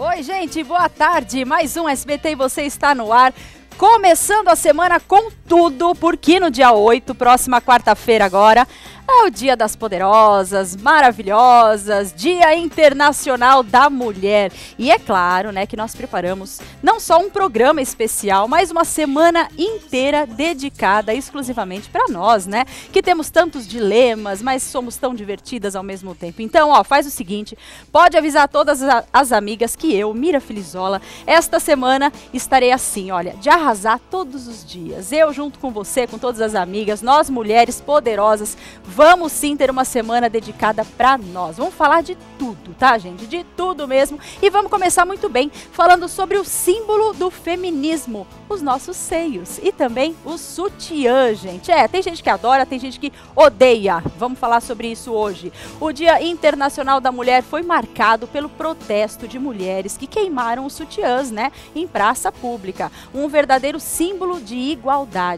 Oi, gente, boa tarde. Mais um SBT e você está no ar. Começando a semana com tudo, porque no dia 8, próxima quarta-feira agora, é o Dia das Poderosas, Maravilhosas, Dia Internacional da Mulher. E é claro, né, que nós preparamos não só um programa especial, mas uma semana inteira dedicada exclusivamente para nós, né, que temos tantos dilemas, mas somos tão divertidas ao mesmo tempo. Então, ó, faz o seguinte, pode avisar todas as amigas que eu, Mira Filizola, esta semana estarei assim, olha, de arrasar todos os dias. Eu junto com você, com todas as amigas, nós mulheres poderosas, vamos sim ter uma semana dedicada para nós. Vamos falar de tudo, tá, gente? De tudo mesmo. E vamos começar muito bem falando sobre o símbolo do feminismo, os nossos seios e também o sutiã, gente. É, tem gente que adora, tem gente que odeia. Vamos falar sobre isso hoje. O Dia Internacional da Mulher foi marcado pelo protesto de mulheres que queimaram os sutiãs, né, em praça pública. Um verdadeiro símbolo de igualdade.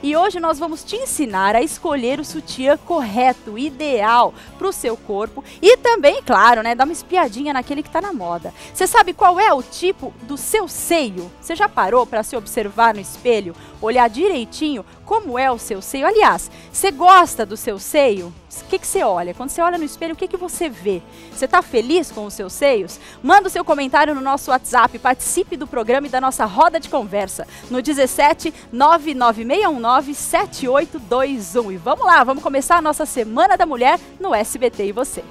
E hoje nós vamos te ensinar a escolher o sutiã correto, ideal para o seu corpo e também, claro, né, dar uma espiadinha naquele que está na moda. Você sabe qual é o tipo do seu seio? Você já parou para se observar no espelho, olhar direitinho como é o seu seio? Aliás, você gosta do seu seio? O que você olha? Quando você olha no espelho, o que você vê? Você está feliz com os seus seios? Manda o seu comentário no nosso WhatsApp, participe do programa e da nossa roda de conversa no 17 99619 7821. E vamos lá, vamos começar a nossa Semana da Mulher no SBT e você.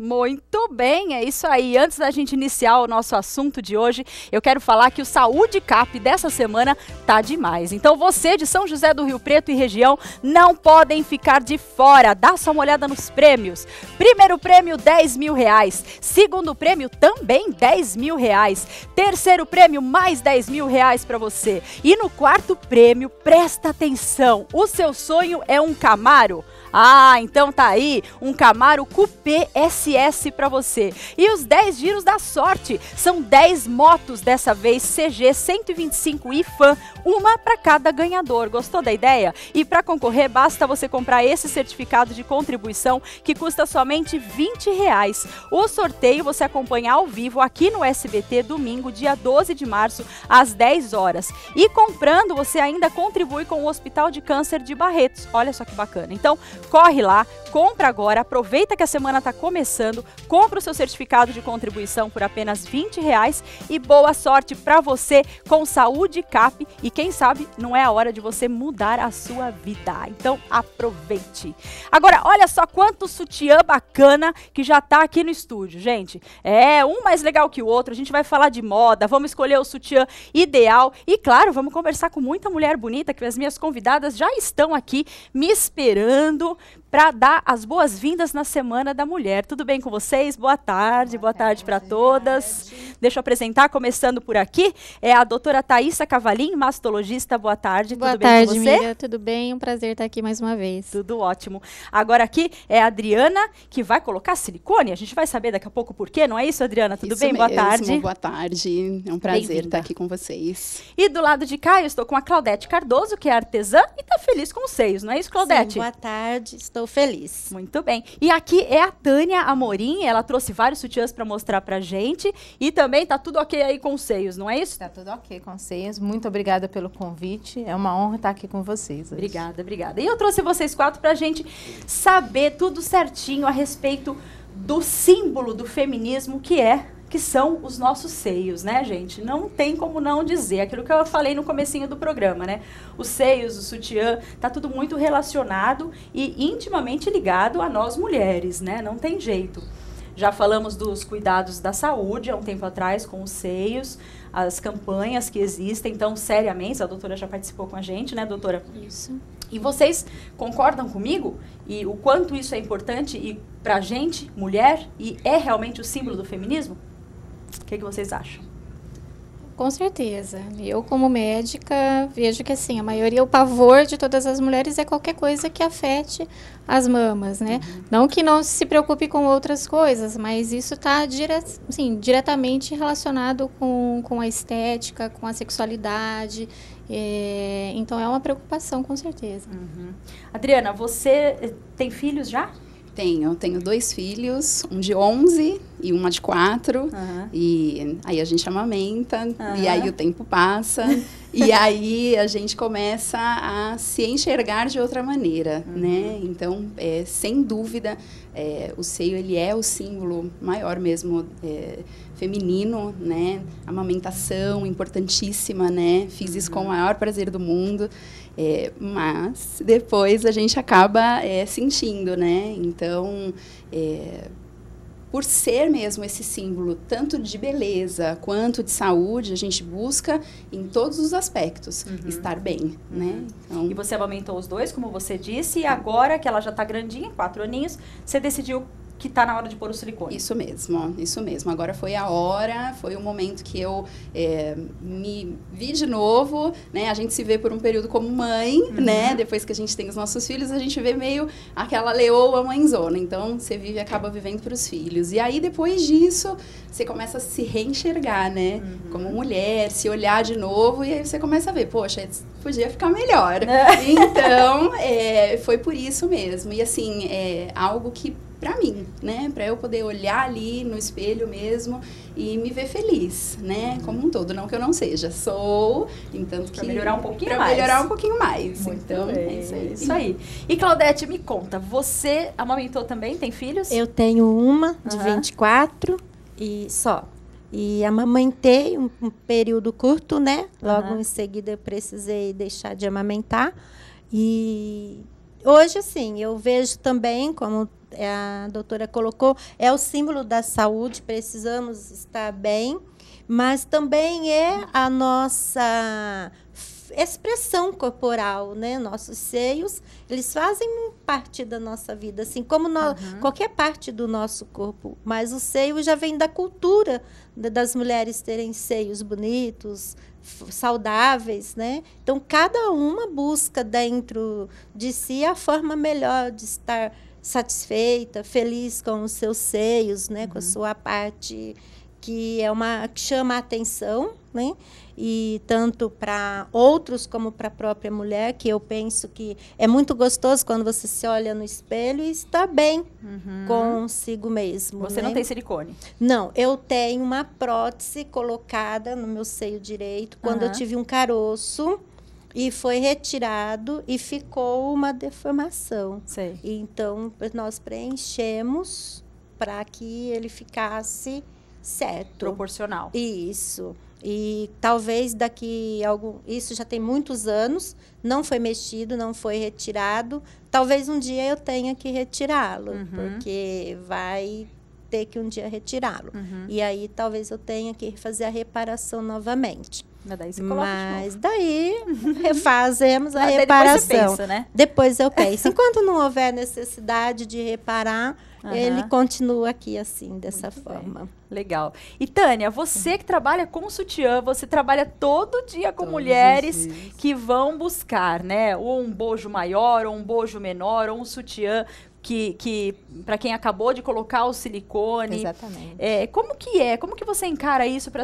Muito bem, é isso aí. Antes da gente iniciar o nosso assunto de hoje, eu quero falar que o Saúde Cap dessa semana tá demais. Então você de São José do Rio Preto e região não podem ficar de fora. Dá só uma olhada nos prêmios. Primeiro prêmio, 10 mil reais. Segundo prêmio, também 10 mil reais. Terceiro prêmio, mais 10 mil reais para você. E no quarto prêmio, presta atenção, o seu sonho é um Camaro? Ah, então tá aí, um Camaro Coupé SS para você. E os 10 giros da sorte, são 10 motos dessa vez CG 125 e Fan, uma para cada ganhador. Gostou da ideia? E para concorrer, basta você comprar esse certificado de contribuição que custa somente 20 reais. O sorteio você acompanha ao vivo aqui no SBT, domingo, dia 12 de março, às 10 horas. E comprando, você ainda contribui com o Hospital de Câncer de Barretos. Olha só que bacana. Então, corre lá, compra agora, aproveita que a semana está começando, compra o seu certificado de contribuição por apenas 20 reais e boa sorte para você com Saúde Cap e quem sabe não é a hora de você mudar a sua vida, então aproveite. Agora olha só quanto sutiã bacana que já está aqui no estúdio, gente, é um mais legal que o outro, a gente vai falar de moda, vamos escolher o sutiã ideal e claro, vamos conversar com muita mulher bonita que as minhas convidadas já estão aqui me esperando para dar as boas-vindas na Semana da Mulher. Tudo bem com vocês? Boa tarde para todas. Deixa eu apresentar, começando por aqui, é a doutora Thaisa Cavalim, mastologista. Boa tarde, tudo bem com você? Boa tarde, Mira, tudo bem? Um prazer estar aqui mais uma vez. Tudo ótimo. Agora aqui é a Adriana, que vai colocar silicone, a gente vai saber daqui a pouco por quê, não é isso, Adriana? Tudo bem? Boa tarde. Boa tarde, é um prazer estar aqui com vocês. E do lado de cá eu estou com a Claudete Cardoso, que é artesã e está feliz com os seios, não é isso, Claudete? Sim, boa tarde, estou feliz. Muito bem. E aqui é a Tânia Amorim, ela trouxe vários sutiãs para mostrar pra gente e também tá tudo ok aí com os seios, não é isso? Tá tudo ok com os seios. Muito obrigada pelo convite, é uma honra estar aqui com vocês hoje. Obrigada, obrigada. E eu trouxe vocês quatro pra gente saber tudo certinho a respeito do símbolo do feminismo que são os nossos seios, né, gente? Não tem como não dizer, aquilo que eu falei no comecinho do programa, né? Os seios, o sutiã, tá tudo muito relacionado e intimamente ligado a nós mulheres, né? Não tem jeito. Já falamos dos cuidados da saúde há um tempo atrás com os seios, as campanhas que existem, então, seriamente, a doutora já participou com a gente, né, doutora? Isso. E vocês concordam comigo? E o quanto isso é importante e para a gente, mulher, e é realmente o símbolo do feminismo? O que, que vocês acham? Com certeza. Eu, como médica, vejo que assim, a maioria, o pavor de todas as mulheres é qualquer coisa que afete as mamas, né? Uhum. Não que não se preocupe com outras coisas, mas isso está diretamente relacionado com a estética, com a sexualidade. Então, é uma preocupação, com certeza. Uhum. Adriana, você tem filhos já? Tenho 2 filhos, um de 11 e uma de 4, uhum. E aí a gente amamenta, uhum. E aí o tempo passa, e aí a gente começa a se enxergar de outra maneira, uhum. Né? Então, sem dúvida, o seio ele é o símbolo maior mesmo, feminino, né? Amamentação importantíssima, né? Fiz isso com o maior prazer do mundo. Mas depois a gente acaba sentindo, né? Então, por ser mesmo esse símbolo, tanto de beleza quanto de saúde, a gente busca em todos os aspectos, uhum. Estar bem, uhum. Né? Então, e você amamentou os 2, como você disse, e agora que ela já está grandinha, 4 aninhos, você decidiu que está na hora de pôr o silicone. Isso mesmo, isso mesmo. Agora foi a hora, foi o momento que eu me vi de novo, né? A gente se vê por um período como mãe, uhum. Né? Depois que a gente tem os nossos filhos, a gente vê meio aquela leoa mãezona. Então, você vive, acaba vivendo para os filhos. E aí, depois disso, você começa a se reenxergar, né? Uhum. Como mulher, se olhar de novo, e aí você começa a ver, poxa, podia ficar melhor. Então, foi por isso mesmo. E assim, algo que para mim, né? Para eu poder olhar ali no espelho mesmo e me ver feliz, né? Como um todo, não que eu não seja, sou, entanto que para melhorar um pouquinho mais. Muito então, bem. É isso aí. E Claudete, me conta, você amamentou também, tem filhos? Eu tenho uma de 24 e só. E amamentei um período curto, né? Logo em seguida eu precisei deixar de amamentar. E hoje, assim, eu vejo também como a doutora colocou, é o símbolo da saúde, precisamos estar bem, mas também é a nossa expressão corporal, né? Nossos seios, eles fazem parte da nossa vida, assim como qualquer parte do nosso corpo, mas o seio já vem da cultura das mulheres terem seios bonitos, saudáveis, né? Então, cada uma busca dentro de si a forma melhor de estar satisfeita, feliz com os seus seios, né? Uhum. Com a sua parte que chama a atenção, né? E tanto para outros como para a própria mulher, que eu penso que é muito gostoso quando você se olha no espelho e está bem, uhum. Consigo mesmo. Você, né? Não tem silicone? Não, eu tenho uma prótese colocada no meu seio direito quando eu tive um caroço. E foi retirado e ficou uma deformação. Sei. Então, nós preenchemos para que ele ficasse certo. Proporcional. Isso. E talvez daqui isso já tem muitos anos, não foi mexido, não foi retirado. Talvez um dia eu tenha que retirá-lo, porque vai ter que um dia retirá-lo. Uhum. E aí, talvez eu tenha que fazer a reparação novamente. Mas daí refazemos a reparação. Depois você pensa, né? Depois eu penso. Enquanto não houver necessidade de reparar, ele continua aqui assim, dessa forma. Bem. Legal. E Tânia, você que trabalha com sutiã, você trabalha todo dia com mulheres que vão buscar, né? Ou um bojo maior, ou um bojo menor, ou um sutiã que para quem acabou de colocar o silicone. Exatamente. Como que você encara isso para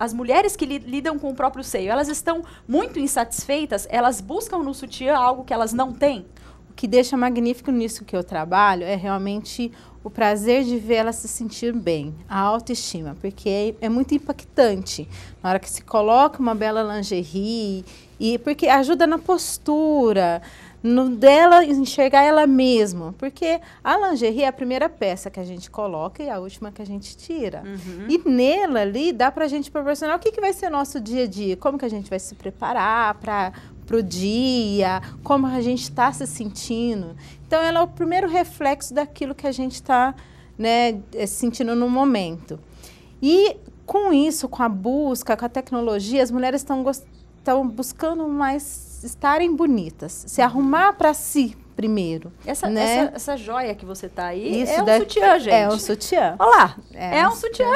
as mulheres que lidam com o próprio seio? Elas estão muito insatisfeitas? Elas buscam no sutiã algo que elas não têm? O que deixa magnífico nisso que eu trabalho é realmente o prazer de ver elas se sentir bem, a autoestima, porque é muito impactante na hora que se coloca uma bela lingerie, e porque ajuda na postura, dela enxergar ela mesma, porque a lingerie é a primeira peça que a gente coloca e a última que a gente tira. Uhum. E nela ali dá pra gente proporcionar o que vai ser nosso dia a dia, como que a gente vai se preparar para o dia, como a gente está se sentindo. Então, ela é o primeiro reflexo daquilo que a gente está, né, sentindo no momento. E com isso, com a busca, com a tecnologia, as mulheres estão buscando mais elas estarem bonitas, se arrumar para si primeiro. Essa joia que você tá aí é um sutiã, gente. É um sutiã. Olha lá, é um sutiã.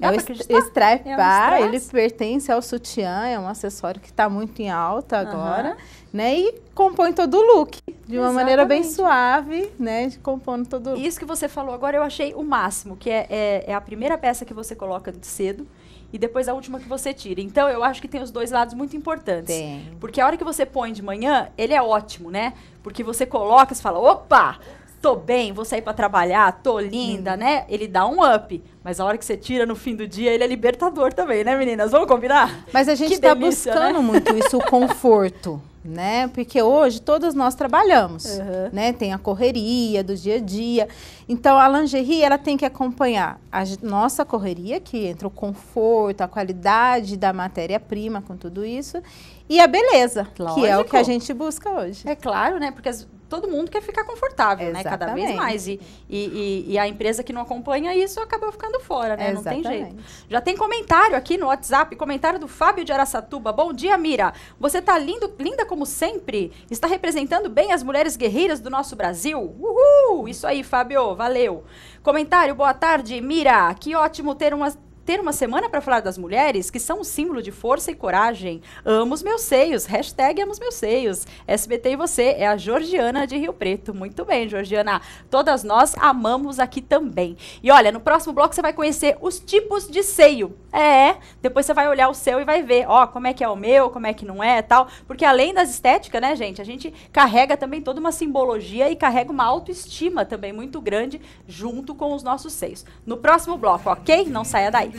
É o straipar, ele pertence ao sutiã, é um acessório que está muito em alta agora, né? E compõe todo o look, de uma maneira bem suave, né? Compondo todo o look. Isso que você falou agora eu achei o máximo, que é a primeira peça que você coloca cedo e depois a última que você tira. Então, eu acho que tem os dois lados muito importantes. Tem. Porque a hora que você põe de manhã, ele é ótimo, né? Porque você coloca, você fala, opa! Tô bem, vou sair pra trabalhar, tô linda, né? Ele dá um up. Mas a hora que você tira no fim do dia, ele é libertador também, né, meninas? Vamos combinar? Mas a gente que tá delícia, buscando, né? Muito isso, o conforto, né? Porque hoje todas nós trabalhamos, né? Tem a correria do dia a dia. Então, a lingerie, ela tem que acompanhar a nossa correria, que entra o conforto, a qualidade da matéria-prima com tudo isso. E a beleza, lógico, que é o que a gente busca hoje. É claro, né? Porque todo mundo quer ficar confortável, né? Cada vez mais. E a empresa que não acompanha isso acaba ficando fora, né? Exatamente. Não tem jeito. Já tem comentário aqui no WhatsApp, comentário do Fábio de Araçatuba. Bom dia, Mira. Você tá linda como sempre. Está representando bem as mulheres guerreiras do nosso Brasil. Uhul! Isso aí, Fábio. Valeu. Comentário, boa tarde, Mira. Que ótimo ter uma semana para falar das mulheres, que são um símbolo de força e coragem. Amo os meus seios. Hashtag amo os meus seios. SBT e você. É a Georgiana de Rio Preto. Muito bem, Georgiana. Todas nós amamos aqui também. E olha, no próximo bloco você vai conhecer os tipos de seio. Depois você vai olhar o seu e vai ver, ó, como é que é o meu, como é que não é, tal. Porque além das estéticas, né, gente, a gente carrega também toda uma simbologia e carrega uma autoestima também muito grande junto com os nossos seios. No próximo bloco, ok? Não saia daí.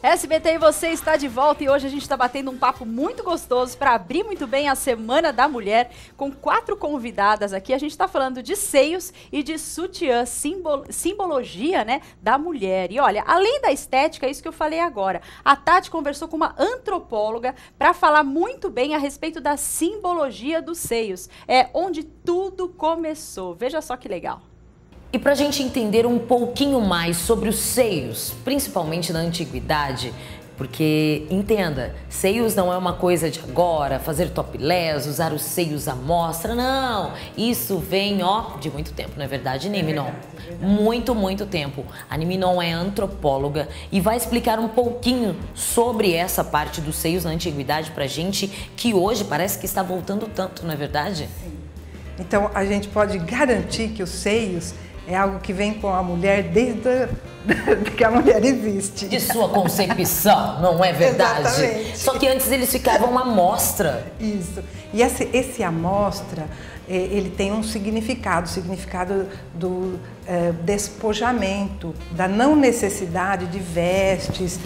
SBT e você está de volta e hoje a gente está batendo um papo muito gostoso para abrir muito bem a Semana da Mulher com 4 convidadas aqui. A gente está falando de seios e de sutiã, simbologia, né, da mulher. E olha, além da estética, é isso que eu falei agora. A Tati conversou com uma antropóloga para falar muito bem a respeito da simbologia dos seios. É onde tudo começou. Veja só que legal. E para a gente entender um pouquinho mais sobre os seios, principalmente na antiguidade, porque, entenda, seios não é uma coisa de agora, fazer topless, usar os seios à mostra, não. Isso vem, ó, de muito tempo, não é verdade, Niminon? Muito, muito tempo. A Niminon é antropóloga e vai explicar um pouquinho sobre essa parte dos seios na antiguidade pra gente, que hoje parece que está voltando tanto, não é verdade? Então, a gente pode garantir que os seios é algo que vem com a mulher desde que a mulher existe. De sua concepção, não é verdade? Exatamente. Só que antes eles ficavam uma amostra. Isso. E esse amostra, ele tem um significado do despojamento, da não necessidade de vestes,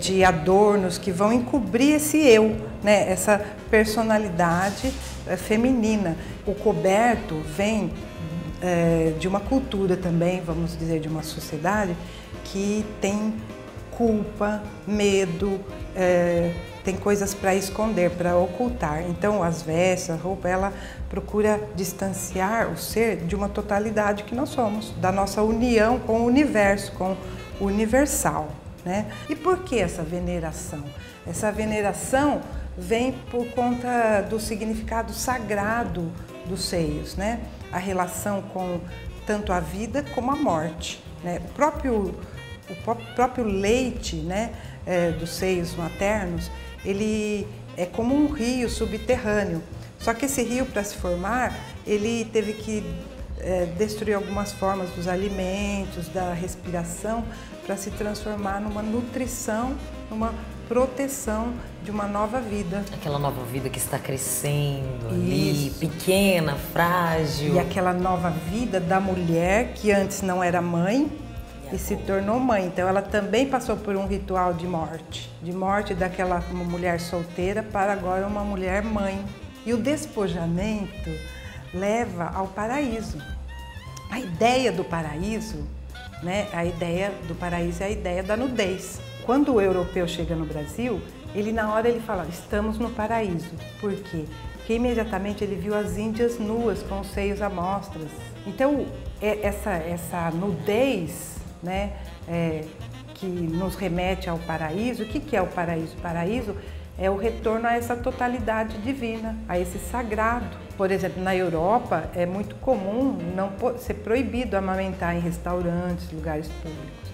de adornos que vão encobrir esse eu, né? Essa personalidade feminina. O coberto vem de uma cultura também, vamos dizer, de uma sociedade que tem culpa, medo, tem coisas para esconder, para ocultar. Então, as vestes, a roupa, ela procura distanciar o ser de uma totalidade que nós somos, da nossa união com o universo, com o universal, né? E por que essa veneração? Essa veneração vem por conta do significado sagrado dos seios, né? A relação com tanto a vida como a morte, né? O próprio leite, né, dos seios maternos, ele é como um rio subterrâneo. Só que esse rio, para se formar, ele teve que destruir algumas formas dos alimentos, da respiração, para se transformar numa nutrição, numa proteção de uma nova vida. Aquela nova vida que está crescendo ali, pequena, frágil. E aquela nova vida da mulher que antes não era mãe e se tornou mãe. Então ela também passou por um ritual de morte daquela mulher solteira para agora uma mulher mãe. E o despojamento leva ao paraíso. A ideia do paraíso, né? A ideia do paraíso é a ideia da nudez. Quando o europeu chega no Brasil, ele na hora ele fala, estamos no paraíso. Por quê? Porque imediatamente ele viu as índias nuas, com os seios à mostra. Então, essa nudez, né, que nos remete ao paraíso. O que é o paraíso? O paraíso é o retorno a essa totalidade divina, a esse sagrado. Por exemplo, na Europa é muito comum não ser proibido amamentar em restaurantes, lugares públicos,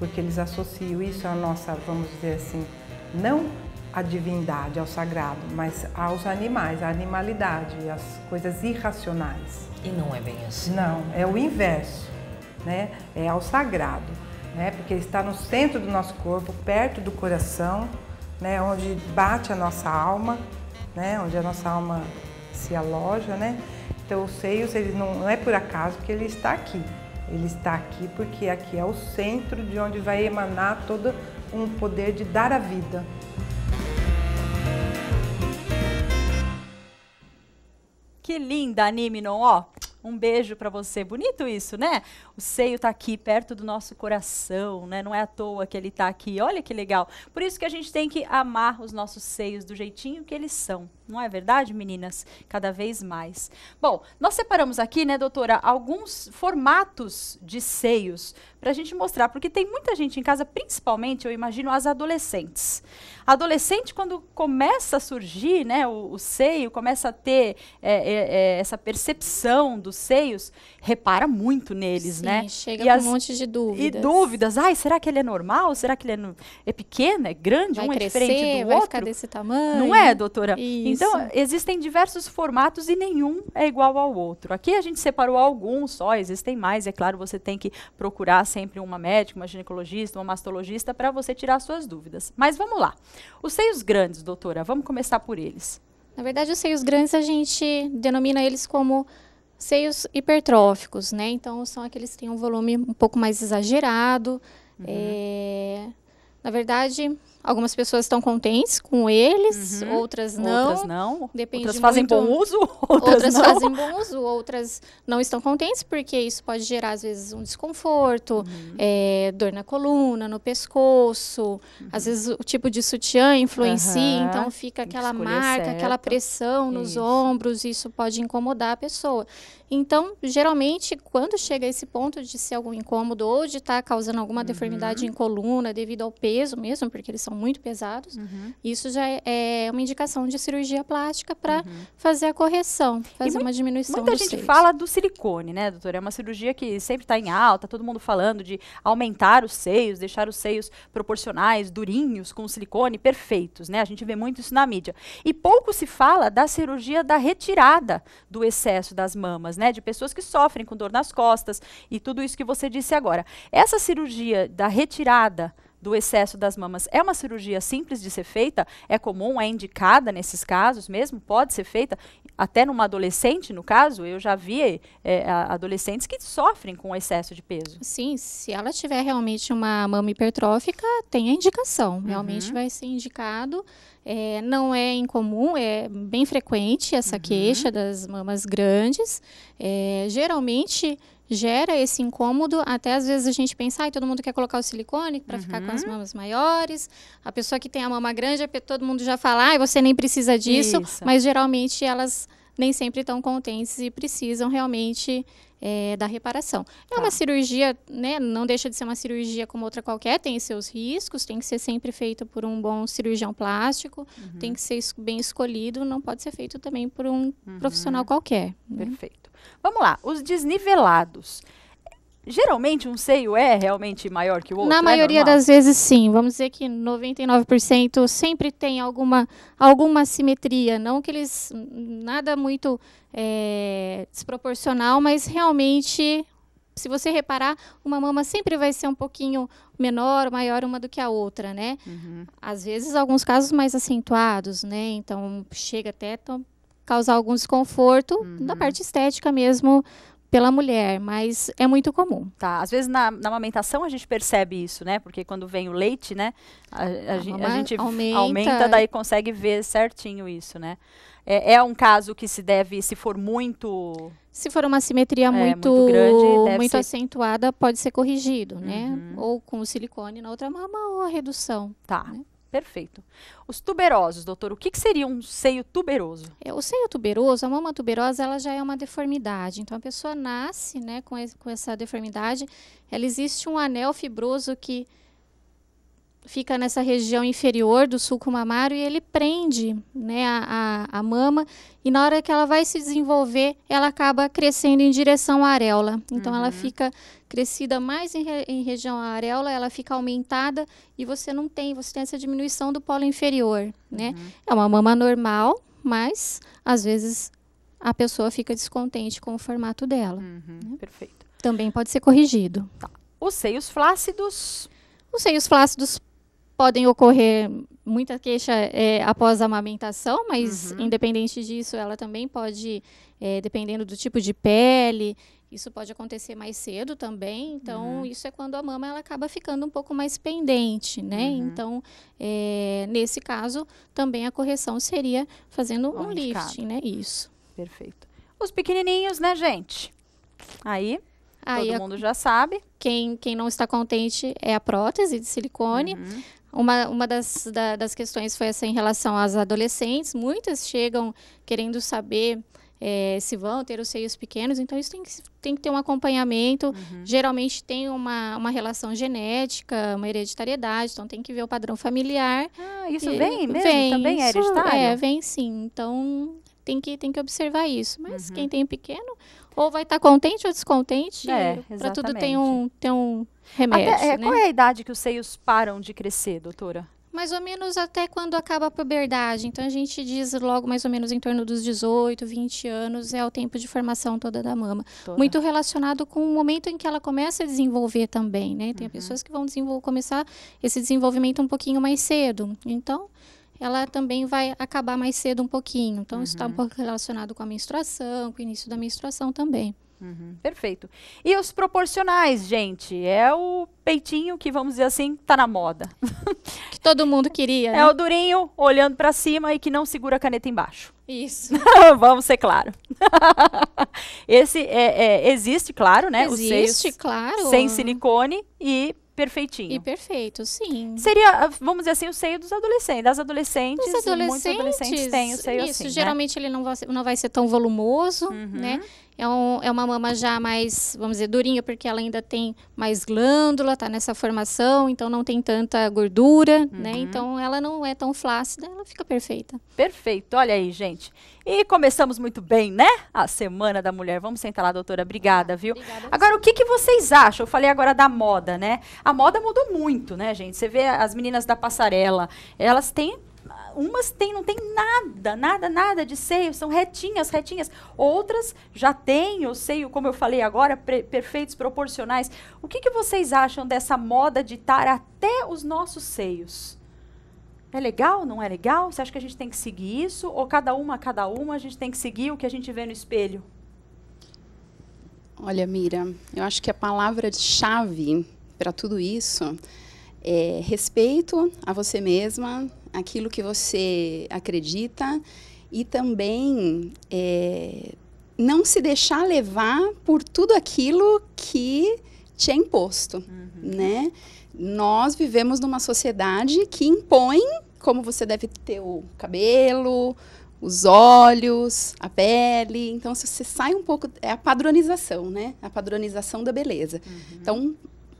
porque eles associam isso à nossa, vamos dizer assim, não à divindade, ao sagrado, mas aos animais, à animalidade, às coisas irracionais. E não é bem assim. Não, é o inverso, né? É ao sagrado, né? Porque ele está no centro do nosso corpo, perto do coração, né? Onde bate a nossa alma, né? Onde a nossa alma se aloja, né? Então os seios, eles não é por acaso que ele está aqui. Ele está aqui porque aqui é o centro de onde vai emanar todo um poder de dar a vida. Que linda, Niminon, ó, um beijo pra você. Bonito isso, né? O seio tá aqui, perto do nosso coração, né? Não é à toa que ele tá aqui, olha que legal. Por isso que a gente tem que amar os nossos seios do jeitinho que eles são. Não é verdade, meninas? Cada vez mais. Bom, nós separamos aqui, né, doutora, alguns formatos de seios pra gente mostrar, porque tem muita gente em casa, principalmente, eu imagino, as adolescentes. A adolescente, quando começa a surgir, né, o seio, começa a ter essa percepção dos seios, repara muito neles, sim, né? Chega com um monte de dúvidas. E dúvidas. Ai, será que ele é normal? Será que ele é pequeno? É grande? Vai um crescer, é diferente do vai outro? Ficar desse tamanho? Não é, doutora? Isso. Então, existem diversos formatos e nenhum é igual ao outro. Aqui a gente separou alguns só, existem mais. É claro, você tem que procurar sempre uma médica, uma ginecologista, uma mastologista para você tirar suas dúvidas. Mas vamos lá. Os seios grandes, doutora, vamos começar por eles. Na verdade, os seios grandes a gente denomina eles como seios hipertróficos, né? Então, são aqueles que têm um volume um pouco mais exagerado. Uhum. Na verdade, algumas pessoas estão contentes com eles, uhum, outras não. Outras não. Depende outras fazem muito, bom uso, outras não. Outras fazem bom uso, outras não estão contentes, porque isso pode gerar, às vezes, um desconforto, uhum, dor na coluna, no pescoço. Uhum. Às vezes, o tipo de sutiã influencia, uhum, então fica aquela marca, certo, aquela pressão nos isso, ombros, isso pode incomodar a pessoa. Então, geralmente, quando chega a esse ponto de ser algum incômodo ou de estar causando alguma, uhum, deformidade em coluna devido ao peso mesmo, porque eles são muito pesados, uhum, isso já é uma indicação de cirurgia plástica para, uhum, fazer a correção, fazer uma diminuição dos seios. Muita gente fala do silicone, né, doutora? É uma cirurgia que sempre está em alta, todo mundo falando de aumentar os seios, deixar os seios proporcionais, durinhos, com silicone, perfeitos, né? A gente vê muito isso na mídia. E pouco se fala da cirurgia da retirada do excesso das mamas, né, de pessoas que sofrem com dor nas costas e tudo isso que você disse agora. Essa cirurgia da retirada do excesso das mamas é uma cirurgia simples de ser feita? É comum? É indicada nesses casos mesmo? Pode ser feita até numa adolescente, no caso? Eu já vi adolescentes que sofrem com excesso de peso. Sim, se ela tiver realmente uma mama hipertrófica, tem a indicação. Realmente, uhum, vai ser indicado. Não é incomum, é bem frequente essa, uhum, queixa das mamas grandes. Geralmente gera esse incômodo, até às vezes a gente pensa, todo mundo quer colocar o silicone para, uhum, ficar com as mamas maiores, a pessoa que tem a mama grande, todo mundo já fala, você nem precisa disso, isso, mas geralmente elas nem sempre estão contentes e precisam realmente da reparação. É uma cirurgia, né, não deixa de ser uma cirurgia como outra qualquer, tem seus riscos, tem que ser sempre feito por um bom cirurgião plástico, uhum, tem que ser bem escolhido, não pode ser feito também por um, uhum, profissional qualquer. Né? Perfeito. Vamos lá, os desnivelados. Geralmente um seio é realmente maior que o outro? Na maioria das vezes sim, vamos dizer que 99% sempre tem alguma assimetria, não que eles, nada muito desproporcional, mas realmente, se você reparar, uma mama sempre vai ser um pouquinho menor, maior uma do que a outra, né? Uhum. Às vezes alguns casos mais acentuados, né? Então chega até causar algum desconforto, uhum, na parte estética mesmo, pela mulher, mas é muito comum. Tá, às vezes na amamentação a gente percebe isso, né? Porque quando vem o leite, né? A gente aumenta, daí consegue ver certinho isso, né? É um caso que se deve, se for muito... Se for uma assimetria muito grande, muito acentuada, pode ser corrigido, uhum, né? Ou com o silicone na outra mama ou a redução. Tá. Né? Perfeito. Os tuberosos, doutor, o que seria um seio tuberoso? O seio tuberoso, a mama tuberosa, ela já é uma deformidade. Então, a pessoa nasce, né, com essa deformidade. Ela existe um anel fibroso que fica nessa região inferior do sulco mamário e ele prende, né, a mama, e na hora que ela vai se desenvolver, ela acaba crescendo em direção à areola. Então, ela fica crescida mais em região à areola, ela fica aumentada e você tem essa diminuição do polo inferior, né? É uma mama normal, mas às vezes a pessoa fica descontente com o formato dela. Né? Perfeito. Também pode ser corrigido. Tá. Os seios flácidos... Os seios flácidos podem ocorrer muita queixa após a amamentação, mas independente disso, ela também pode, dependendo do tipo de pele, isso pode acontecer mais cedo também. Então, isso é quando a mama ela acaba ficando um pouco mais pendente, né? Então, nesse caso, também a correção seria fazendo um lifting, né? Isso. Perfeito. Os pequenininhos, né, gente? Todo mundo já sabe. Quem não está contente é a prótese de silicone. Uma das questões foi essa em relação às adolescentes. Muitas chegam querendo saber se vão ter os seios pequenos. Então, isso tem que ter um acompanhamento. Geralmente tem uma relação genética, uma hereditariedade. Então, tem que ver o padrão familiar. Isso vem mesmo? Também é hereditário? Vem sim. Então... Tem que observar isso. Mas quem tem pequeno, ou vai estar contente ou descontente, para tudo tem um remédio. Né? Qual é a idade que os seios param de crescer, doutora? Mais ou menos até quando acaba a puberdade. Então, a gente diz logo mais ou menos em torno dos 18, 20 anos, é o tempo de formação toda da mama. Muito relacionado com o momento em que ela começa a desenvolver também, né? Tem pessoas que vão começar esse desenvolvimento um pouquinho mais cedo. Então... ela também vai acabar mais cedo um pouquinho. Então, isso está um pouco relacionado com a menstruação, com o início da menstruação também. Perfeito. E os proporcionais, gente? É o peitinho que, vamos dizer assim, está na moda. Que todo mundo queria, né? É o durinho olhando para cima e que não segura a caneta embaixo. Isso. Vamos ser claro. Esse existe, claro, né? Existe, os seios, claro. Sem silicone e... perfeitinho. E perfeito, sim. Seria, vamos dizer assim, o seio dos adolescentes. Muitos adolescentes têm o seio assim, né? Geralmente ele não vai ser tão volumoso, né? É uma mama já mais, vamos dizer, durinha, porque ela ainda tem mais glândula, tá nessa formação, então não tem tanta gordura, né? Então ela não é tão flácida, ela fica perfeita. Perfeito, olha aí, gente. E começamos muito bem, né? A Semana da Mulher. Vamos sentar lá, doutora. Obrigada, viu? Obrigada. Agora, o que vocês acham? Eu falei agora da moda, né? A moda mudou muito, né, gente? Você vê as meninas da passarela, elas têm... não tem nada de seio, são retinhas. Outras já têm o seio, como eu falei agora, perfeitos, proporcionais. O que vocês acham dessa moda de estar até os nossos seios? É legal, não é legal? Você acha que a gente tem que seguir isso? Ou cada uma, a gente tem que seguir o que a gente vê no espelho? Olha, Mira, eu acho que a palavra-chave para tudo isso é respeito a você mesma, aquilo que você acredita e também não se deixar levar por tudo aquilo que te é imposto, né? Nós vivemos numa sociedade que impõe como você deve ter o cabelo, os olhos, a pele. Então, se você sai um pouco... é a padronização, né? A padronização da beleza. Então,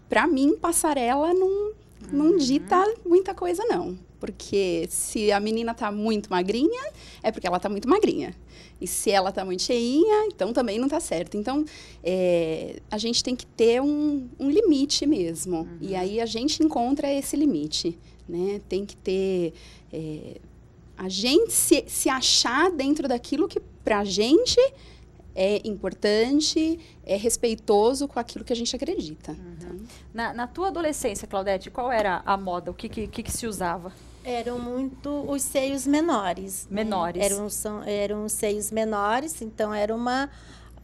para mim, passarela não dita muita coisa, não. Porque se a menina tá muito magrinha, é porque ela tá muito magrinha. E se ela tá muito cheinha, então também não tá certo. Então, a gente tem que ter um limite mesmo. E aí a gente encontra esse limite, né? Tem que ter... a gente se achar dentro daquilo que pra gente é importante, é respeitoso com aquilo que a gente acredita. Então, na tua adolescência, Claudete, qual era a moda? O que se usava? Eram muito os seios menores. Menores. Né? Eram seios menores, então era uma...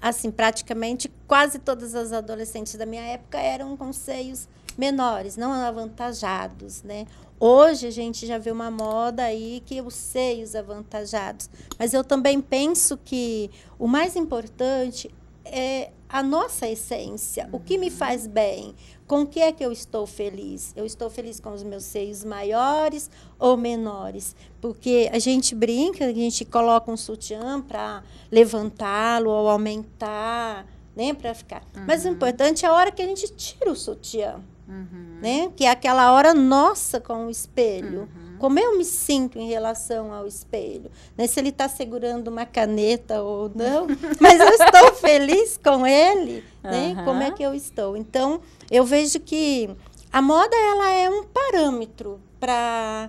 assim, praticamente quase todas as adolescentes da minha época eram com seios menores, não avantajados, né? Hoje a gente já vê uma moda aí que os seios avantajados. Mas eu também penso que o mais importante é a nossa essência, o que me faz bem, com o que é que eu estou feliz? Eu estou feliz com os meus seios maiores ou menores? Porque a gente brinca, a gente coloca um sutiã para levantá-lo ou aumentar, né, para ficar. Mas o importante é a hora que a gente tira o sutiã. Uhum. Né? Que é aquela hora nossa com o espelho. Uhum. Como eu me sinto em relação ao espelho? Né? Se ele está segurando uma caneta ou não, mas eu estou feliz com ele, né? Uhum. Como é que eu estou? Então, eu vejo que a moda ela é um parâmetro para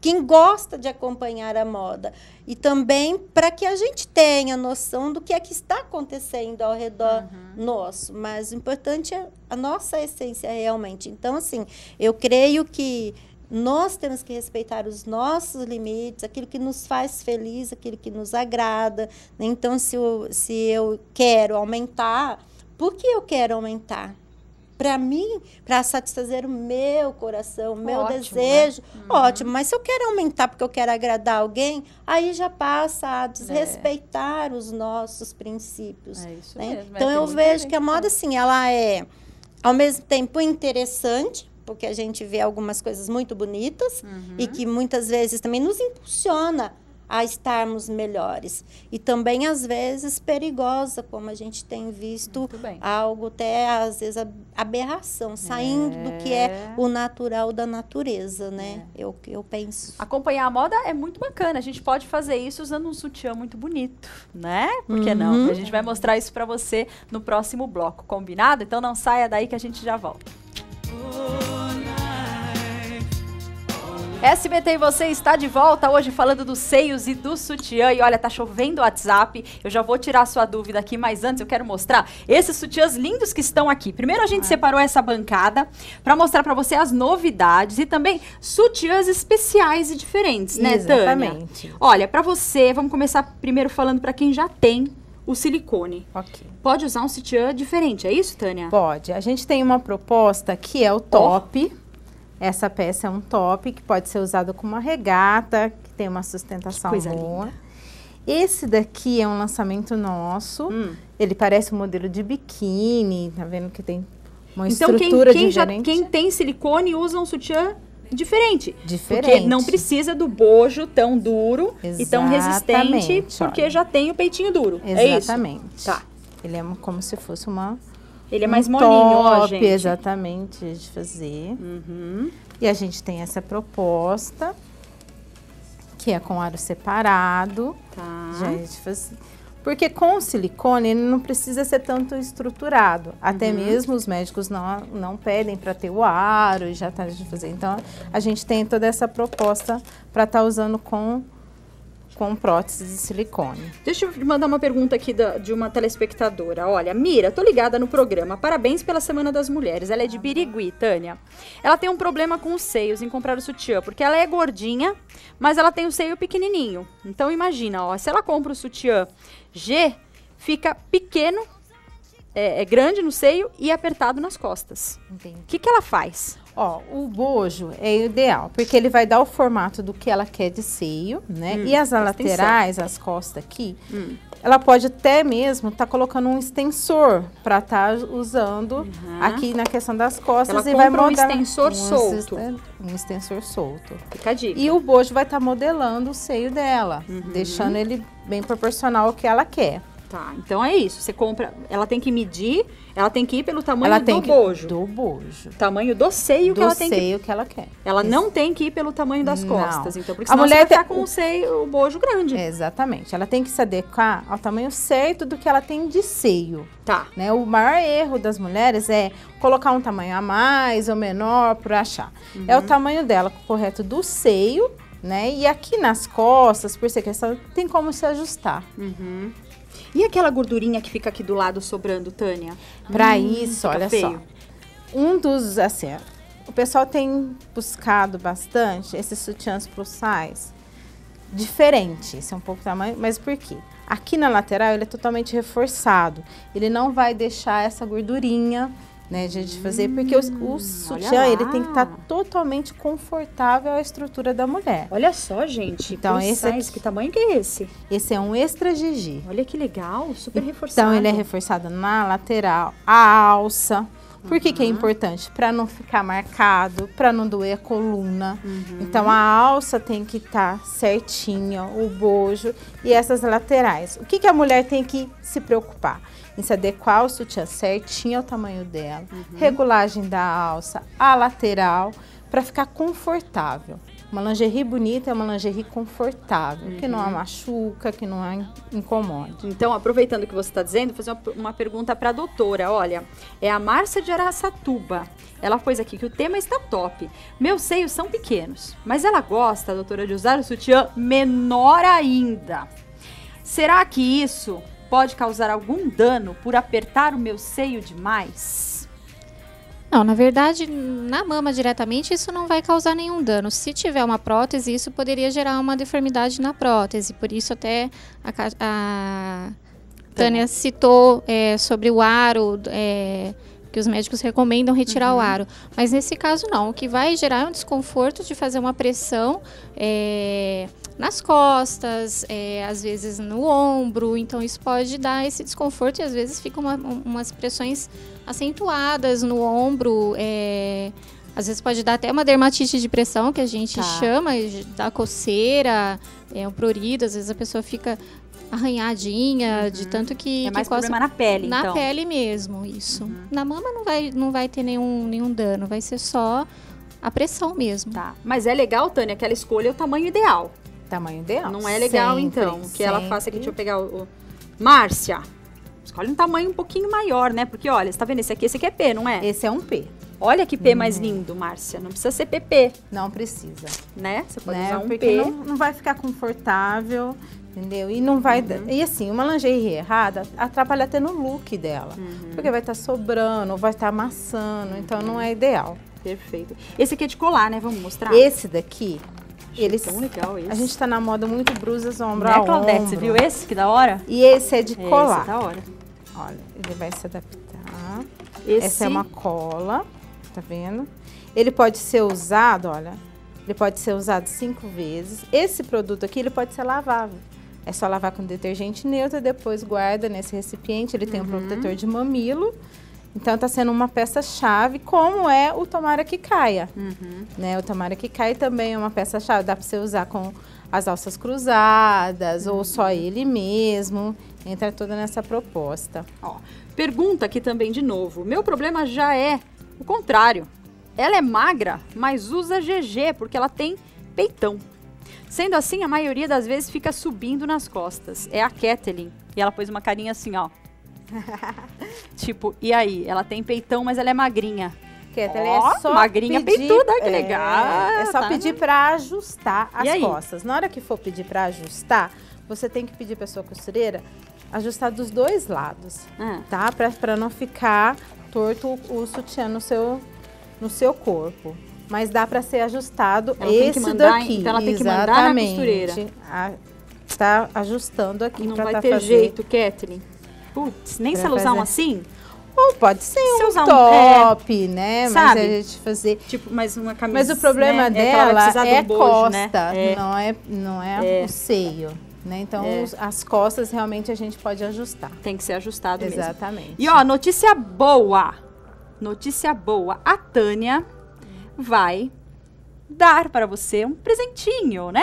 quem gosta de acompanhar a moda. E também para que a gente tenha noção do que é que está acontecendo ao redor uhum. nosso. Mas o importante é a nossa essência realmente. Então, assim, eu creio que nós temos que respeitar os nossos limites, aquilo que nos faz feliz, aquilo que nos agrada. Então, se eu quero aumentar, por que eu quero aumentar? Para mim, para satisfazer o meu coração, o meu ótimo, desejo, né? Uhum. Ótimo. Mas se eu quero aumentar porque eu quero agradar alguém, aí já passa a desrespeitar os nossos princípios. É isso né? mesmo. Então, eu vejo que a moda, assim, ela é, ao mesmo tempo, interessante, porque a gente vê algumas coisas muito bonitas uhum. e que muitas vezes também nos impulsiona a estarmos melhores. E também, às vezes, perigosa, como a gente tem visto algo até, às vezes, aberração, saindo do que é o natural da natureza, né? Eu penso. Acompanhar a moda é muito bacana. A gente pode fazer isso usando um sutiã muito bonito, né? Por que não? A gente vai mostrar isso pra você no próximo bloco, combinado? Então não saia daí que a gente já volta. SBT, você está de volta hoje falando dos seios e do sutiã. E olha, tá chovendo o WhatsApp. Eu já vou tirar sua dúvida aqui, mas antes eu quero mostrar esses sutiãs lindos que estão aqui. Primeiro a gente separou essa bancada para mostrar para você as novidades e também sutiãs especiais e diferentes, né, exatamente. Tânia? Olha, para você, vamos começar primeiro falando para quem já tem o silicone. Ok. Pode usar um sutiã diferente, é isso, Tânia? Pode. A gente tem uma proposta que é o top. Essa peça é um top que pode ser usado com uma regata, que tem uma sustentação boa. Linda. Esse daqui é um lançamento nosso. Ele parece um modelo de biquíni, tá vendo que tem uma estrutura diferente. Então, quem tem silicone usa um sutiã diferente. Porque não precisa do bojo tão duro e tão resistente, porque já tem o peitinho duro. Exatamente. É isso? Tá. Ele é como se fosse uma... Ele é mais molinho, ó, gente. Exatamente, de fazer. Uhum. E a gente tem essa proposta, que é com aro separado. Tá. Gente, fazer. Porque com o silicone, ele não precisa ser tanto estruturado. Uhum. Até mesmo os médicos não pedem para ter o aro e já tá de fazer. Então, a gente tem toda essa proposta para estar usando com prótese de silicone. Deixa eu mandar uma pergunta aqui de uma telespectadora. Olha, Mira, tô ligada no programa. Parabéns pela Semana das Mulheres. Ela é de Birigui, Tânia. Ela tem um problema com os seios em comprar o sutiã, porque ela é gordinha, mas ela tem o seio pequenininho. Então, imagina, ó, se ela compra o sutiã G, fica pequeno, é grande no seio e apertado nas costas. Entendi. O que ela faz? Ó, o bojo é ideal, porque ele vai dar o formato do que ela quer de seio, né? E as laterais, as costas aqui, ela pode até mesmo tá colocando um extensor pra tá usando aqui na questão das costas. Ela e vai modelar um extensor solto. Um extensor solto. Fica a dica. E o bojo vai tá modelando o seio dela, deixando ele bem proporcional ao que ela quer. Tá, então é isso, você compra, ela tem que medir, ela tem que ir pelo tamanho do bojo. Tamanho do seio que ela quer. Ela não tem que ir pelo tamanho das costas, então, porque senão você vai ficar com o bojo grande. Exatamente, ela tem que se adequar ao tamanho certo do que ela tem de seio. Tá. Né? O maior erro das mulheres é colocar um tamanho a mais ou menor por achar. É o tamanho dela, correto do seio, né? E aqui nas costas, por ser questão, tem como se ajustar. E aquela gordurinha que fica aqui do lado sobrando, Tânia? Pra isso, olha só. Um dos, assim, o pessoal tem buscado bastante esses sutiãs plus size diferente. Esse é um pouco tamanho, mas por quê? Aqui na lateral ele é totalmente reforçado. Ele não vai deixar essa gordurinha, né, de fazer, porque o sutiã, ele tem que estar totalmente confortável à estrutura da mulher. Olha só, gente, então esse aqui, que tamanho que é esse? Esse é um extra GG. Olha que legal, super reforçado. Então, ele é reforçado na lateral, a alça, Por que é importante? Para não ficar marcado, para não doer a coluna. Então a alça tem que estar certinha, o bojo e essas laterais. O que que a mulher tem que se preocupar? Em se adequar ao sutiã certinho ao tamanho dela, regulagem da alça, a lateral, para ficar confortável. Uma lingerie bonita é uma lingerie confortável, que não a machuca, que não a incomoda. Então, aproveitando o que você está dizendo, vou fazer uma pergunta para a doutora. Olha, é a Márcia de Araçatuba. Ela pôs aqui que o tema está top. Meus seios são pequenos, mas ela gosta, doutora, de usar o sutiã menor ainda. Será que isso pode causar algum dano por apertar o meu seio demais? Não, na verdade, na mama diretamente isso não vai causar nenhum dano. Se tiver uma prótese, isso poderia gerar uma deformidade na prótese. Por isso até a Tânia citou sobre o aro, que os médicos recomendam retirar o aro. Mas nesse caso não, o que vai gerar é um desconforto de fazer uma pressão nas costas, às vezes no ombro. Então isso pode dar esse desconforto e às vezes ficam umas pressões acentuadas no ombro, às vezes pode dar até uma dermatite de pressão, que a gente chama, dá coceira, um prurido, às vezes a pessoa fica arranhadinha, de tanto que... É mais que problema na pele, na então. Na pele mesmo, isso. Na mama não vai ter nenhum dano, vai ser só a pressão mesmo. Tá. Mas é legal, Tânia, que ela escolha o tamanho ideal. Tamanho ideal. Não é legal, sempre, então, que sempre. Ela faça aqui, deixa eu pegar o... Márcia! Olha um tamanho um pouquinho maior, né? Porque, olha, você tá vendo? Esse aqui é P, não é? Esse é um P. Olha que P mais lindo, Márcia. Não precisa ser PP. Não precisa. Né? Você pode usar um porque P. Não vai ficar confortável, entendeu? E não vai... E assim, uma lingerie errada atrapalha até no look dela. Porque vai estar sobrando, vai estar amassando. Então, não é ideal. Perfeito. Esse aqui é de colar, né? Vamos mostrar? Esse daqui... Eles, é tão legal esse. A gente tá na moda muito brusas ombro a ombro. Claudete, você viu esse? Que da hora. E esse é de colar. Esse é da hora. Olha, ele vai se adaptar. Essa é uma cola, tá vendo? Ele pode ser usado, olha, ele pode ser usado 5 vezes. Esse produto aqui, ele pode ser lavável. É só lavar com detergente neutro, depois guarda nesse recipiente. Ele tem um protetor de mamilo. Então, tá sendo uma peça-chave, como é o Tomara que Caia. Né? O Tomara que Caia também é uma peça-chave. Dá pra você usar com as alças cruzadas ou só ele mesmo. Entra toda nessa proposta. Ó, pergunta aqui também de novo. Meu problema já é o contrário. Ela é magra, mas usa GG porque ela tem peitão. Sendo assim, a maioria das vezes fica subindo nas costas. É a Kathleen. E ela pôs uma carinha assim, ó. Tipo, e aí? Ela tem peitão, mas ela é magrinha. Ela é só magrinha, peituda, que legal. É só pedir pra ajustar as costas. Na hora que for pedir pra ajustar, você tem que pedir pra sua costureira ajustar dos dois lados, tá? Pra não ficar torto o sutiã no seu corpo. Mas dá pra ser ajustado esse daqui. Então ela tem que mandar na costureira. Tá ajustando aqui pra tá fazendo. Não vai ter jeito, Kathleen. Putz, nem se ela usar um assim? Ou pode ser um top, né? Sabe? Mas a gente fazer... Tipo, mais uma camisa, mas o problema dela é a costa, não é o seio, né? Então, as costas realmente a gente pode ajustar. Tem que ser ajustado mesmo. Exatamente. E ó, notícia boa. Notícia boa. A Tânia vai dar para você um presentinho, né?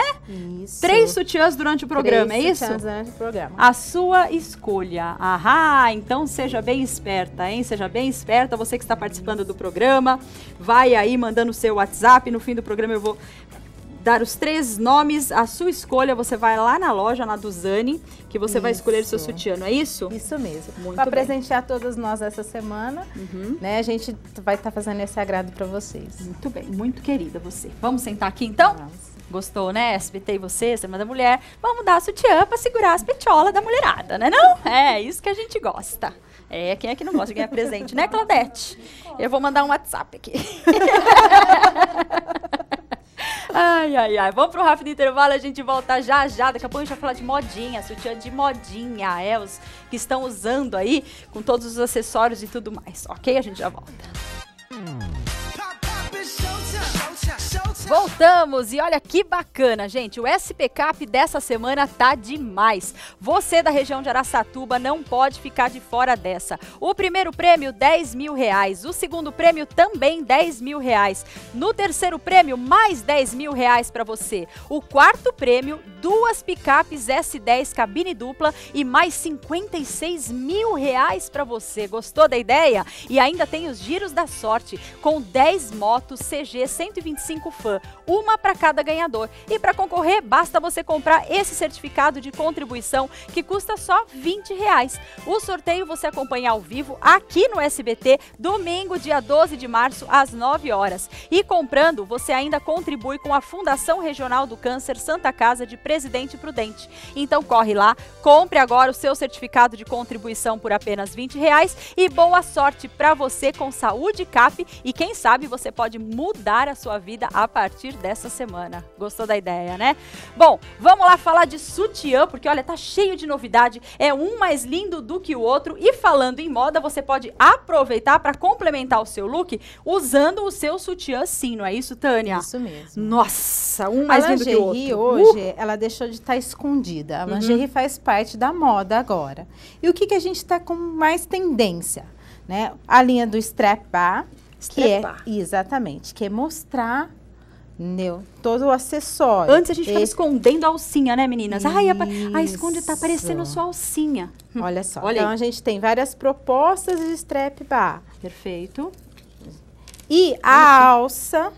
Isso. 3 sutiãs durante o programa, 3 sutiãs, é isso? Durante o programa. A sua escolha. Ahá, então seja bem esperta, hein? Seja bem esperta, você que está participando do programa. Vai aí mandando o seu WhatsApp, no fim do programa eu vou dar os 3 nomes, a sua escolha, você vai lá na loja, na Duzani, que você vai escolher o seu sutiã, não é isso? Isso mesmo. Para presentear todas nós essa semana, né? A gente vai estar fazendo esse agrado para vocês. Muito bem, muito querida você. Vamos sentar aqui então? Vamos. Gostou, né? SBT e você, Semana da Mulher. Vamos dar a sutiã para segurar as petiolas da mulherada, né não? É isso que a gente gosta. É, quem é que não gosta de ganhar presente, né, Claudete? Eu vou mandar um WhatsApp aqui. Ai, ai, ai. Vamos para um rápido intervalo, a gente volta já, já. Daqui a pouco a gente vai falar de modinha, sutiã de modinha. É, os que estão usando aí com todos os acessórios e tudo mais. Ok? A gente já volta. Voltamos e olha que bacana, gente. O SP Cap dessa semana tá demais. Você da região de Araçatuba não pode ficar de fora dessa. O primeiro prêmio, 10 mil reais. O segundo prêmio também 10 mil reais. No terceiro prêmio, mais 10 mil reais para você. O quarto prêmio, duas picapes S10 cabine dupla e mais 56 mil reais para você. Gostou da ideia? E ainda tem os giros da sorte com 10 motos CG 125 Fan, uma para cada ganhador. E para concorrer, basta você comprar esse certificado de contribuição que custa só 20 reais. O sorteio você acompanha ao vivo aqui no SBT, domingo, dia 12 de março, às 9 horas. E comprando, você ainda contribui com a Fundação Regional do Câncer Santa Casa de Presidente Prudente. Então corre lá, compre agora o seu certificado de contribuição por apenas 20 reais e boa sorte para você com Saúde Cap e quem sabe você pode mudar a sua vida a partir dessa semana. Gostou da ideia, né? Bom, vamos lá falar de sutiã, porque olha, tá cheio de novidade, é um mais lindo do que o outro e falando em moda, você pode aproveitar para complementar o seu look usando o seu sutiã sim, não é isso, Tânia? Isso mesmo. Nossa, um mais lindo que o outro. A lingerie hoje, ela deixou de estar escondida. A lingerie faz parte da moda agora. E o que que a gente tá com mais tendência, né? A linha do strap-bar, que é exatamente, que é mostrar todo o acessório. Antes a gente ficava escondendo a alcinha, né, meninas? Ai, esconde, tá aparecendo sua alcinha. Olha só. Olha, então a gente tem várias propostas de strap bar. Perfeito. E a alça,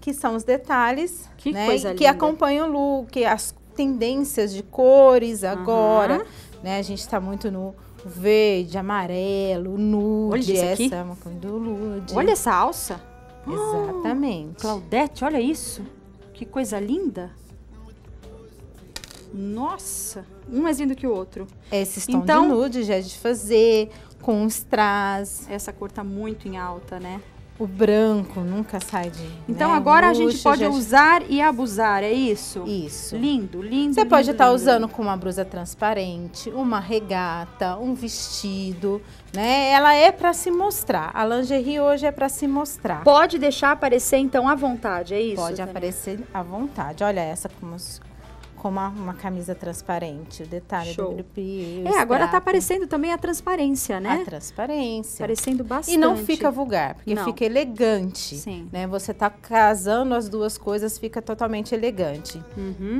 que são os detalhes, que, né, coisa que acompanham o look, as tendências de cores agora. Né, a gente tá muito no verde, amarelo, nude. Olha isso aqui. Essa é uma coisa do nude. Olha essa alça. Exatamente. Claudete, olha isso. Que coisa linda. Nossa, um mais lindo que o outro. Esse tom de nude já é de fazer, com os strass. Essa cor tá muito em alta, né? O branco nunca sai de... Então, né, agora a gente pode usar e abusar, é isso? Isso. Lindo, lindo. Você pode estar usando com uma blusa transparente, uma regata, um vestido, né? Ela é para se mostrar. A lingerie hoje é para se mostrar. Pode deixar aparecer, então, à vontade, é isso? Pode aparecer à vontade. Olha essa como... Uma camisa transparente, o detalhe do plié. É, agora tá aparecendo também a transparência, né? A transparência. Aparecendo bastante. E não fica vulgar, porque fica elegante. Sim. Né? Você tá casando as duas coisas, fica totalmente elegante.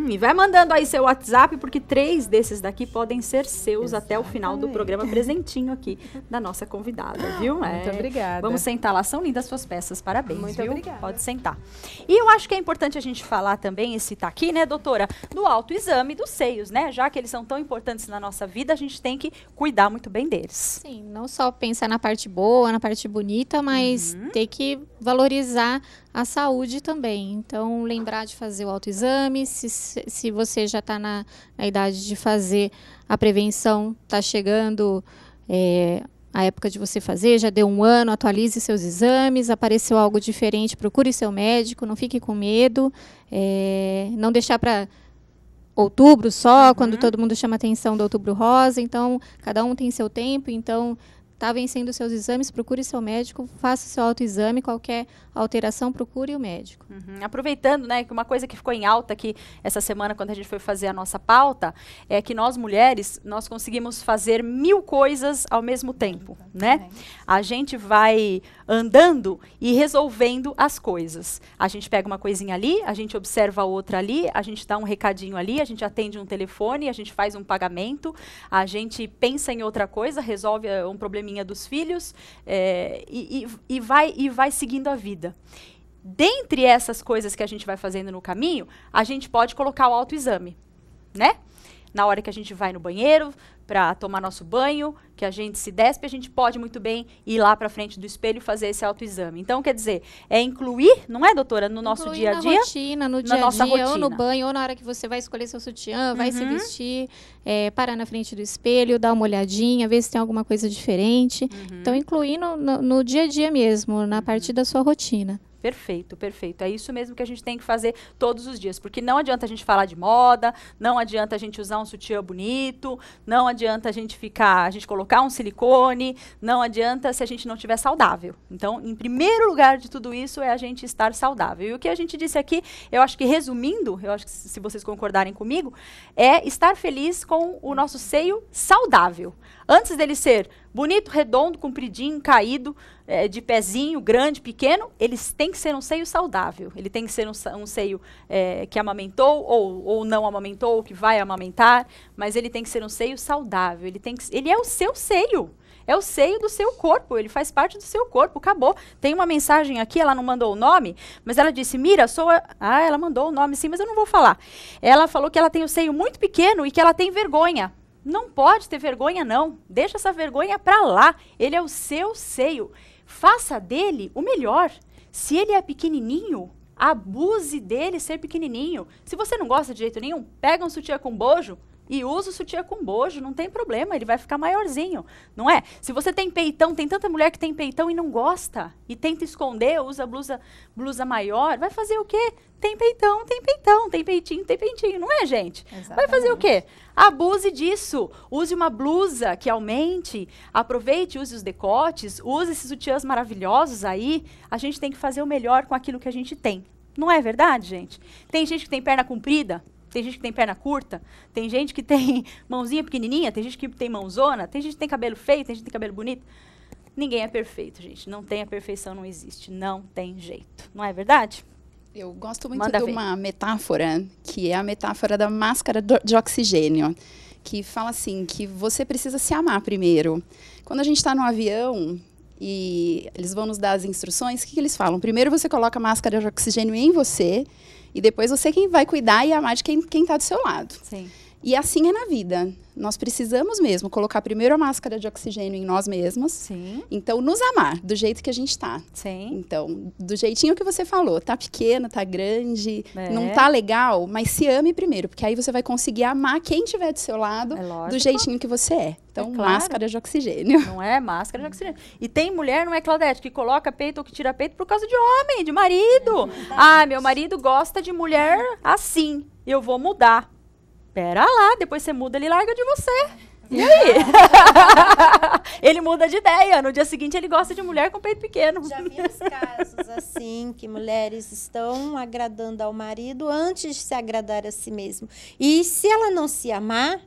E vai mandando aí seu WhatsApp, porque 3 desses daqui podem ser seus até o final do programa, presentinho aqui da nossa convidada, viu? Muito obrigada. Vamos sentar lá, são lindas suas peças, parabéns, muito viu? Obrigada. Pode sentar. E eu acho que é importante a gente falar também, e citar aqui, né, doutora, do autoexame dos seios, né? Já que eles são tão importantes na nossa vida, a gente tem que cuidar muito bem deles. Sim, não só pensar na parte boa, na parte bonita, mas ter que valorizar a saúde também. Então, lembrar de fazer o autoexame, se você já está na idade de fazer a prevenção, está chegando... a época de você fazer, já deu um ano, atualize seus exames, apareceu algo diferente, procure seu médico, não fique com medo, não deixar para outubro só, quando todo mundo chama a atenção do outubro rosa, então cada um tem seu tempo, então está vencendo seus exames, procure seu médico, faça seu autoexame, qualquer alteração, procure o médico. Aproveitando, né, que uma coisa que ficou em alta aqui essa semana, quando a gente foi fazer a nossa pauta, é que nós mulheres, nós conseguimos fazer 1000 coisas ao mesmo tempo, né? A gente vai andando e resolvendo as coisas. A gente pega uma coisinha ali, a gente observa outra ali, a gente dá um recadinho ali, a gente atende um telefone, a gente faz um pagamento, a gente pensa em outra coisa, resolve um problema minha dos filhos, e vai seguindo a vida. Dentre essas coisas que a gente vai fazendo no caminho, a gente pode colocar o autoexame, né? Na hora que a gente vai no banheiro para tomar nosso banho, que a gente se despe, a gente pode muito bem ir lá para frente do espelho e fazer esse autoexame. Então, quer dizer, é incluir, não é, doutora, no nosso dia a dia? Na rotina, no dia a dia, ou no banho, ou na hora que você vai escolher seu sutiã, vai se vestir, parar na frente do espelho, dar uma olhadinha, ver se tem alguma coisa diferente. Então, incluir no dia a dia mesmo, na parte da sua rotina. Perfeito, perfeito. É isso mesmo que a gente tem que fazer todos os dias, porque não adianta a gente falar de moda, não adianta a gente usar um sutiã bonito, não adianta a gente colocar um silicone, não adianta se a gente não estiver saudável. Então, em primeiro lugar de tudo isso é a gente estar saudável. E o que a gente disse aqui, eu acho que resumindo, eu acho que se vocês concordarem comigo, é estar feliz com o nosso seio saudável. Antes dele ser bonito, redondo, compridinho, caído, de pezinho, grande, pequeno, eles têm que ser um seio saudável. Ele tem que ser um seio que amamentou ou não amamentou, ou que vai amamentar, mas ele tem que ser um seio saudável. Ele é o seu seio. É o seio do seu corpo, ele faz parte do seu corpo, acabou. Tem uma mensagem aqui, ela não mandou o nome, mas ela disse, Mira, sou a... Ah, ela mandou o nome sim, mas eu não vou falar. Ela falou que ela tem o seio muito pequeno e que ela tem vergonha. Não pode ter vergonha, não. Deixa essa vergonha pra lá. Ele é o seu seio. Faça dele o melhor. Se ele é pequenininho, abuse dele ser pequenininho. Se você não gosta de jeito nenhum, pega um sutiã com bojo, e usa o sutiã com bojo, não tem problema, ele vai ficar maiorzinho, não é? Se você tem peitão, tem tanta mulher que tem peitão e não gosta, e tenta esconder, usa blusa maior, vai fazer o quê? Tem peitão, tem peitão, tem peitinho, não é, gente? Exatamente. Vai fazer o quê? Abuse disso, use uma blusa que aumente, aproveite, use os decotes, use esses sutiãs maravilhosos aí, a gente tem que fazer o melhor com aquilo que a gente tem, não é verdade, gente? Tem gente que tem perna comprida, tem gente que tem perna curta, tem gente que tem mãozinha pequenininha, tem gente que tem mãozona, tem gente que tem cabelo feio, tem gente que tem cabelo bonito. Ninguém é perfeito, gente. Não tem a perfeição, não existe. Não tem jeito. Não é verdade? Eu gosto muito de uma metáfora, que é a metáfora da máscara de oxigênio, que fala assim, que você precisa se amar primeiro. Quando a gente está no avião e eles vão nos dar as instruções, o que eles falam? Primeiro você coloca a máscara de oxigênio em você, e depois você quem vai cuidar e amar de quem está do seu lado. Sim. E assim é na vida. Nós precisamos mesmo colocar primeiro a máscara de oxigênio em nós mesmos. Sim. Então, nos amar do jeito que a gente está. Então, do jeitinho que você falou. Tá pequeno, tá grande, não tá legal, mas se ame primeiro. Porque aí você vai conseguir amar quem estiver do seu lado do jeitinho que você é. Então, claro. Máscara de oxigênio. Não é máscara de oxigênio. E tem mulher, não é, Claudete, que coloca peito ou que tira peito por causa de homem, de marido. Ah, meu marido gosta de mulher assim. Eu vou mudar. Pera lá, depois você muda, ele larga de você. E aí? Ele muda de ideia. No dia seguinte, ele gosta de mulher com peito pequeno. Já vimos casos assim, que mulheres estão agradando ao marido antes de se agradar a si mesmo. E se ela não se amar,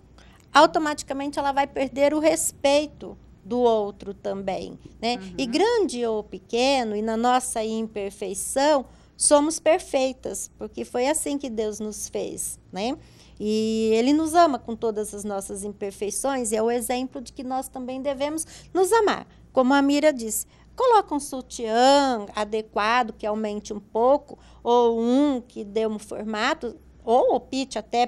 automaticamente ela vai perder o respeito do outro também, né? Uhum. E grande ou pequeno, e na nossa imperfeição, somos perfeitas, porque foi assim que Deus nos fez, né? E ele nos ama com todas as nossas imperfeições, e é o exemplo de que nós também devemos nos amar. Como a Mira disse, coloca um sutiã adequado, que aumente um pouco, ou um que dê um formato, ou opte até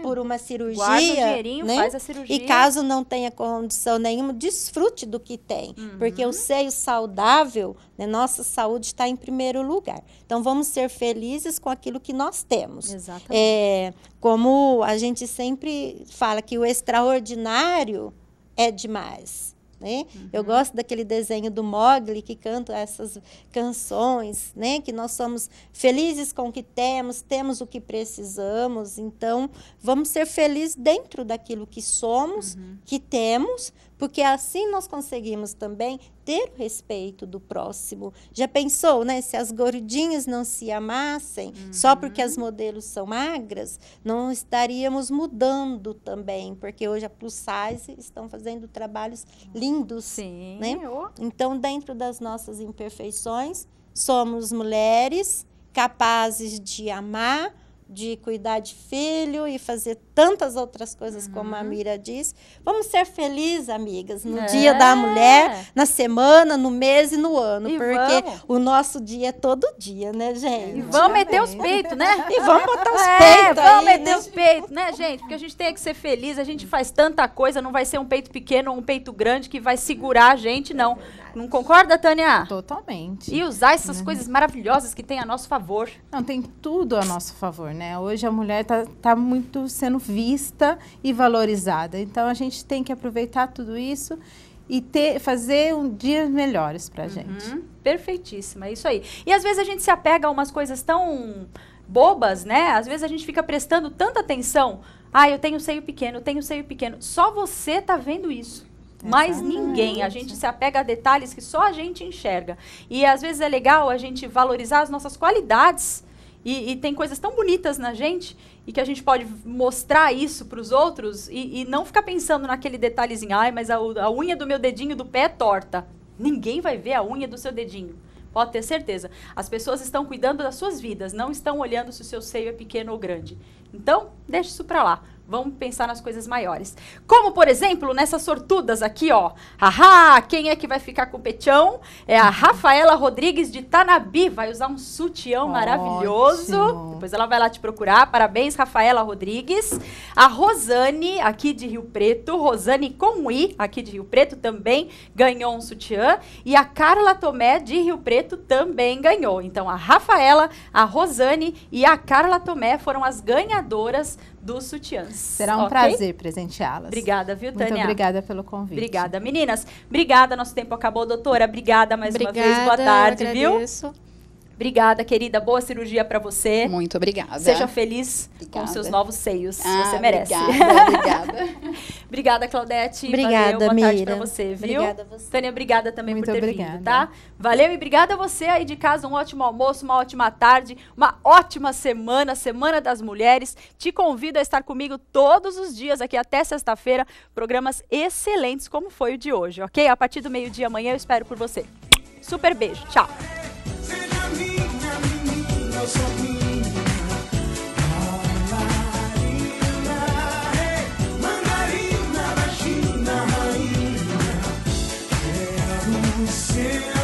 por uma cirurgia. Guarda o dinheirinho, né? Faz a cirurgia. E caso não tenha condição nenhuma, desfrute do que tem. Uhum. Porque o seio saudável, né, nossa saúde está em primeiro lugar. Então, vamos ser felizes com aquilo que nós temos. Exatamente. Como a gente sempre fala que o extraordinário é demais. Né? Uhum. Eu gosto daquele desenho do Mogli que canta essas canções, né? Que nós somos felizes com o que temos, temos o que precisamos. Então, vamos ser felizes dentro daquilo que somos, que temos, porque assim nós conseguimos também ter o respeito do próximo. Já pensou, né? Se as gordinhas não se amassem, só porque as modelos são magras, não estaríamos mudando também, porque hoje a plus size estão fazendo trabalhos lindos, sim, né? Então, dentro das nossas imperfeições, somos mulheres capazes de amar, de cuidar de filho e fazer tantas outras coisas, como a Mira diz. Vamos ser felizes, amigas, no dia da mulher, na semana, no mês e no ano. E porque o nosso dia é todo dia, né, gente? E vamos meter os peitos, né? E vamos botar os peitos aí. Vamos meter os peitos, né, gente? Porque a gente tem que ser feliz, a gente faz tanta coisa, não vai ser um peito pequeno ou um peito grande que vai segurar a gente, não. Não concorda, Tânia? Totalmente. E usar essas coisas maravilhosas que tem a nosso favor. Não, tem tudo a nosso favor, né? Hoje a mulher tá muito sendo vista e valorizada. Então, a gente tem que aproveitar tudo isso e ter, fazer um dias melhores para a gente. Perfeitíssima, isso aí. E às vezes a gente se apega a umas coisas tão bobas, né? Às vezes a gente fica prestando tanta atenção. Ah, eu tenho seio pequeno, eu tenho seio pequeno. Só você tá vendo isso. Mas ninguém, a gente se apega a detalhes que só a gente enxerga. E às vezes é legal a gente valorizar as nossas qualidades. E tem coisas tão bonitas na gente e que a gente pode mostrar isso para os outros e não ficar pensando naquele detalhezinho. Ai, mas a unha do meu dedinho do pé é torta. Ninguém vai ver a unha do seu dedinho. Pode ter certeza. As pessoas estão cuidando das suas vidas, não estão olhando se o seu seio é pequeno ou grande. Então, deixa isso para lá. Vamos pensar nas coisas maiores. Como, por exemplo, nessas sortudas aqui, ó. Haha, quem é que vai ficar com o petião? É a Rafaela Rodrigues de Tanabi. Vai usar um sutião maravilhoso. Depois ela vai lá te procurar. Parabéns, Rafaela Rodrigues. A Rosane, aqui de Rio Preto. Rosane Comui, aqui de Rio Preto, também ganhou um sutiã. E a Carla Tomé, de Rio Preto, também ganhou. Então, a Rafaela, a Rosane e a Carla Tomé foram as ganhadoras dos sutiãs. Será um prazer presenteá-las. Obrigada, viu, Tânia? Muito obrigada pelo convite. Obrigada, meninas. Obrigada, nosso tempo acabou, doutora. Obrigada mais uma vez. Boa tarde, viu? Obrigada, querida. Boa cirurgia para você. Muito obrigada. Seja feliz com seus novos seios. Você merece. Obrigada. Obrigada, Claudete. Obrigada, valeu. Boa tarde para você, viu? Obrigada a você. Tânia, obrigada também por ter vindo, tá? Valeu e obrigada a você aí de casa. Um ótimo almoço, uma ótima tarde, uma ótima semana, Semana das Mulheres. Te convido a estar comigo todos os dias aqui até sexta-feira. Programas excelentes como foi o de hoje, ok? A partir do meio-dia amanhã eu espero por você. Super beijo. Tchau. So Marina, Marina, Marina, Marina, quero ser.